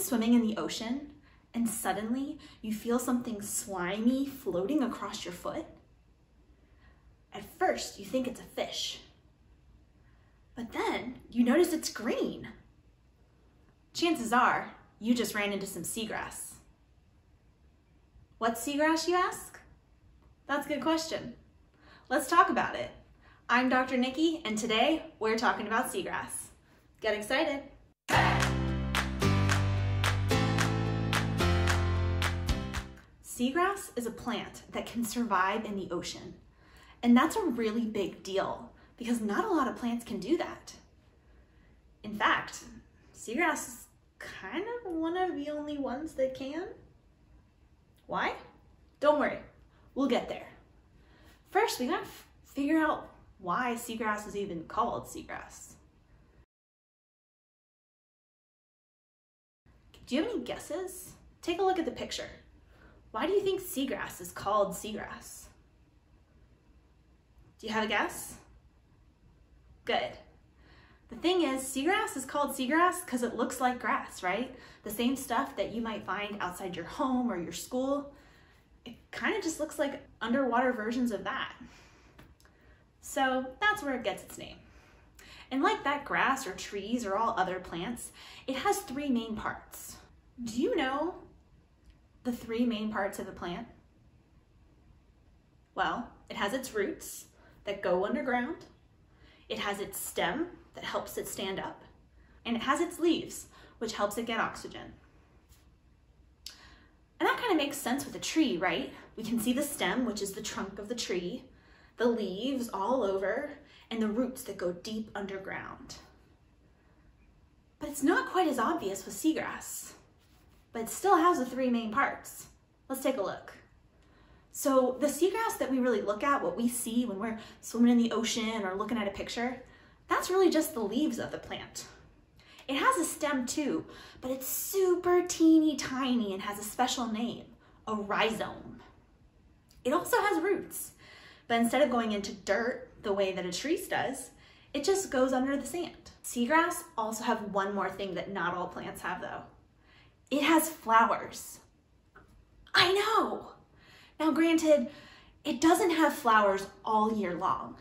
swimming in the ocean and suddenly you feel something slimy floating across your foot? At first, you think it's a fish, but then you notice it's green. Chances are you just ran into some seagrass. What's seagrass, you ask? That's a good question. Let's talk about it. I'm Dr. Nikki, and today we're talking about seagrass. Get excited. Seagrass is a plant that can survive in the ocean. And that's a really big deal because not a lot of plants can do that. In fact, seagrass is kind of one of the only ones that can. Why? Don't worry, we'll get there. First, we gotta figure out why seagrass is even called seagrass. Do you have any guesses? Take a look at the picture. Why do you think seagrass is called seagrass? Do you have a guess? Good. The thing is, seagrass is called seagrass because it looks like grass, right? The same stuff that you might find outside your home or your school. It kind of just looks like underwater versions of that. So that's where it gets its name. And like that grass or trees or all other plants, it has three main parts. Do you know the three main parts of a plant? Well, it has its roots that go underground, it has its stem that helps it stand up, and it has its leaves, which helps it get oxygen. And that kind of makes sense with a tree, right? We can see the stem, which is the trunk of the tree, the leaves all over, and the roots that go deep underground. But it's not quite as obvious with seagrass, but it still has the three main parts. Let's take a look. So the seagrass that we really look at, what we see when we're swimming in the ocean or looking at a picture, that's really just the leaves of the plant. It has a stem too, but it's super teeny tiny and has a special name, a rhizome. It also has roots, but instead of going into dirt the way that a tree does, it just goes under the sand. Seagrass also have one more thing that not all plants have though. It has flowers. I know! Now granted, it doesn't have flowers all year long,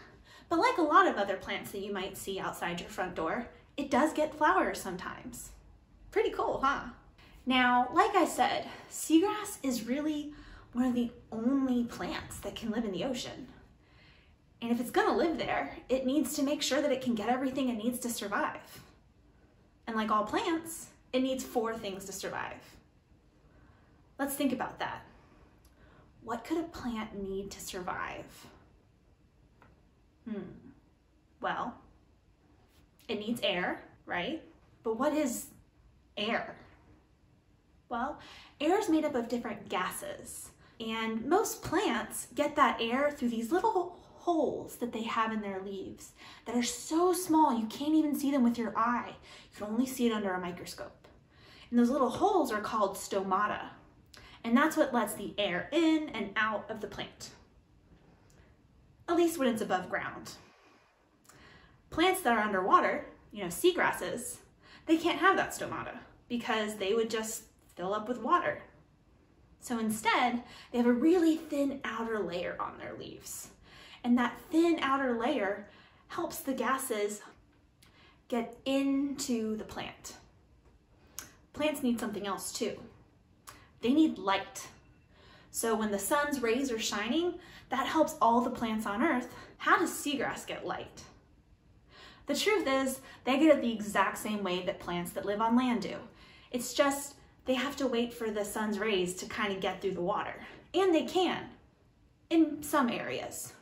but like a lot of other plants that you might see outside your front door, it does get flowers sometimes. Pretty cool, huh? Now, like I said, seagrass is really one of the only plants that can live in the ocean. And if it's gonna live there, it needs to make sure that it can get everything it needs to survive. And like all plants, it needs four things to survive. Let's think about that. What could a plant need to survive? Well, it needs air, right? But what is air? Well, air is made up of different gases, and most plants get that air through these little holes that they have in their leaves that are so small you can't even see them with your eye. You can only see it under a microscope. And those little holes are called stomata. And that's what lets the air in and out of the plant, at least when it's above ground. Plants that are underwater, you know, seagrasses, they can't have that stomata because they would just fill up with water. So instead, they have a really thin outer layer on their leaves. And that thin outer layer helps the gases get into the plant. Plants need something else too. They need light. So when the sun's rays are shining, that helps all the plants on Earth. How does seagrass get light? The truth is, they get it the exact same way that plants that live on land do. It's just they have to wait for the sun's rays to kind of get through the water. And they can, in some areas.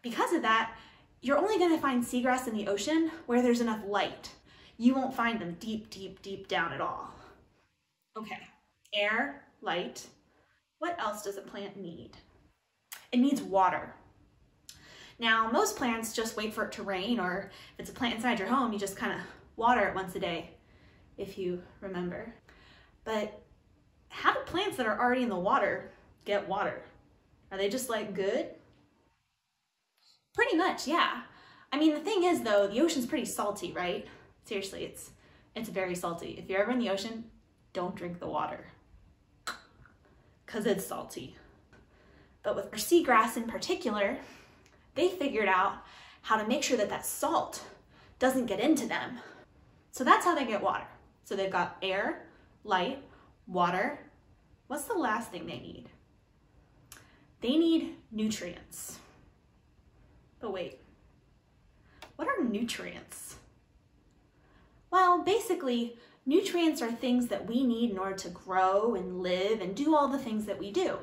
Because of that, you're only going to find seagrass in the ocean where there's enough light. You won't find them deep, deep, deep down at all. Okay. Air, light. What else does a plant need? It needs water. Now, most plants just wait for it to rain, or if it's a plant inside your home, you just kind of water it once a day, if you remember. But how do plants that are already in the water get water? Are they just like good? Pretty much, yeah. I mean, the thing is though, the ocean's pretty salty, right? Seriously, it's very salty. If you're ever in the ocean, don't drink the water because it's salty. But with our seagrass in particular, they figured out how to make sure that that salt doesn't get into them. So that's how they get water. So they've got air, light, water. What's the last thing they need? They need nutrients. But wait, what are nutrients? Well, basically, nutrients are things that we need in order to grow and live and do all the things that we do.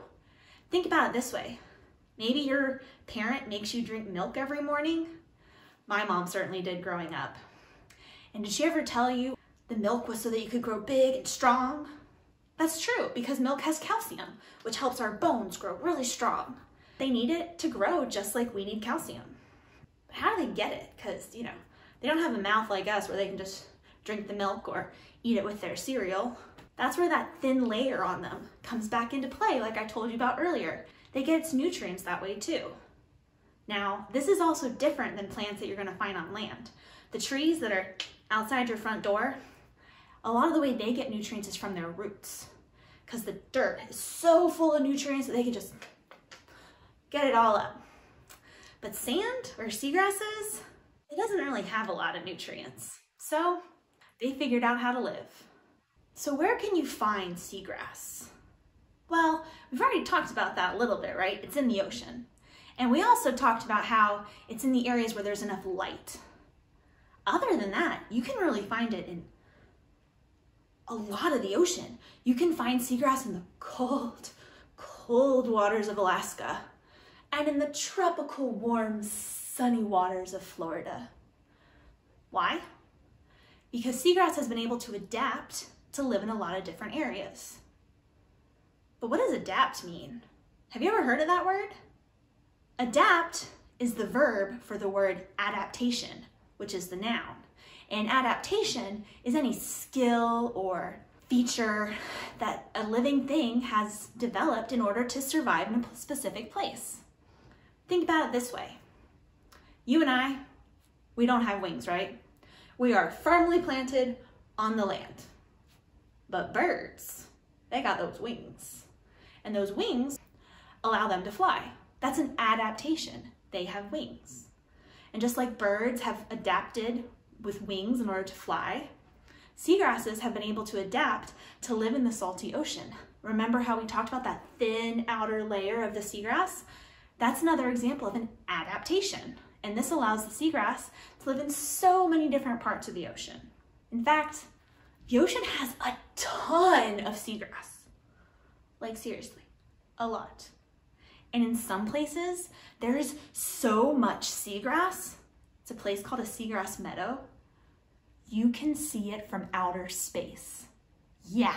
Think about it this way. Maybe your parent makes you drink milk every morning. My mom certainly did growing up. And did she ever tell you the milk was so that you could grow big and strong? That's true, because milk has calcium, which helps our bones grow really strong. They need it to grow just like we need calcium. But how do they get it? Because, you know, they don't have a mouth like us where they can just drink the milk or eat it with their cereal. That's where that thin layer on them comes back into play, like I told you about earlier. They get its nutrients that way too. Now, this is also different than plants that you're gonna find on land. The trees that are outside your front door, a lot of the way they get nutrients is from their roots, because the dirt is so full of nutrients that they can just get it all up. But sand or seagrasses, it doesn't really have a lot of nutrients. So they figured out how to live. So where can you find seagrass? Well, we've already talked about that a little bit, right? It's in the ocean. And we also talked about how it's in the areas where there's enough light. Other than that, you can really find it in a lot of the ocean. You can find seagrass in the cold, cold waters of Alaska and in the tropical, warm, sunny waters of Florida. Why? Because seagrass has been able to adapt to live in a lot of different areas. But what does adapt mean? Have you ever heard of that word? Adapt is the verb for the word adaptation, which is the noun. And adaptation is any skill or feature that a living thing has developed in order to survive in a specific place. Think about it this way. You and I, we don't have wings, right? We are firmly planted on the land. But birds, they got those wings. And those wings allow them to fly. That's an adaptation. They have wings. And just like birds have adapted with wings in order to fly, seagrasses have been able to adapt to live in the salty ocean. Remember how we talked about that thin outer layer of the seagrass? That's another example of an adaptation. And this allows the seagrass to live in so many different parts of the ocean. In fact, the ocean has a ton of seagrass, like seriously, a lot. And in some places, there is so much seagrass. It's a place called a seagrass meadow. You can see it from outer space. Yeah,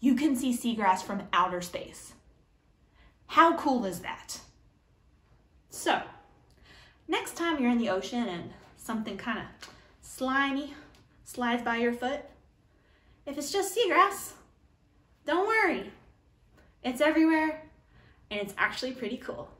you can see seagrass from outer space. How cool is that? So, next time you're in the ocean and something kind of slimy slides by your foot, if it's just seagrass, don't worry. It's everywhere and it's actually pretty cool.